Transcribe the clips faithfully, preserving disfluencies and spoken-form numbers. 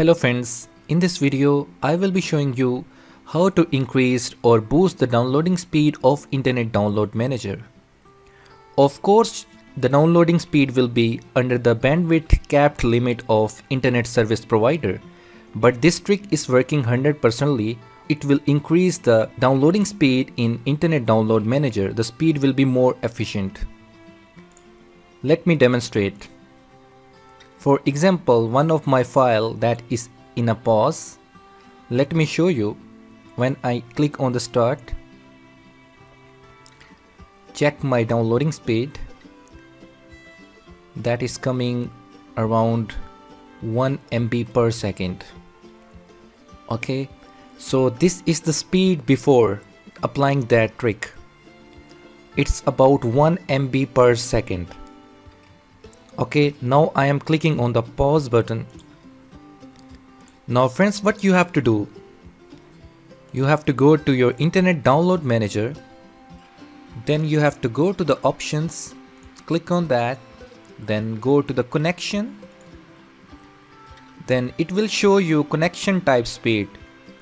Hello friends, in this video I will be showing you how to increase or boost the downloading speed of Internet Download Manager. Of course, the downloading speed will be under the bandwidth capped limit of Internet service provider, but this trick is working one hundred percent. It will increase the downloading speed in Internet Download Manager. The speed will be more efficient. Let me demonstrate. For example, one of my file that is in a pause. Let me show you. When I click on the start, check my downloading speed. That is coming around one M B per second. Okay, so this is the speed before applying that trick. It's about one M B per second. Okay, now I am clicking on the pause button. Now friends, what you have to do? You have to go to your Internet Download Manager. Then you have to go to the options. Click on that. Then go to the connection. Then it will show you connection type speed.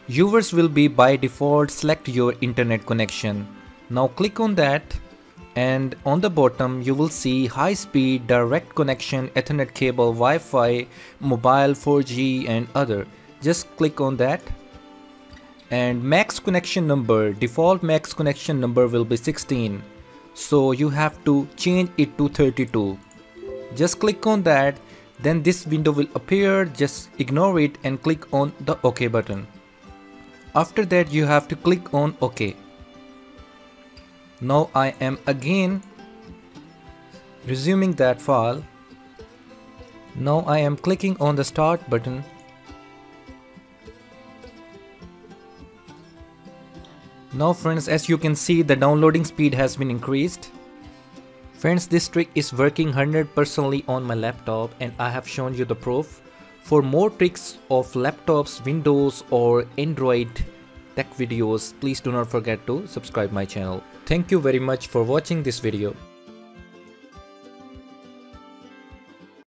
Yours will be by default. Select your internet connection. Now click on that. And on the bottom you will see high speed, direct connection, Ethernet cable, Wi-Fi, mobile, four G and other. Just click on that. And max connection number, default max connection number will be sixteen. So you have to change it to thirty-two. Just click on that. Then this window will appear. Just ignore it and click on the OK button. After that you have to click on OK. Now I am again resuming that file. Now I am clicking on the start button. Now friends, as you can see, the downloading speed has been increased. Friends, this trick is working one hundred percent on my laptop and I have shown you the proof. For more tricks of laptops, Windows or Android tech videos, please do not forget to subscribe my channel. Thank you very much for watching this video.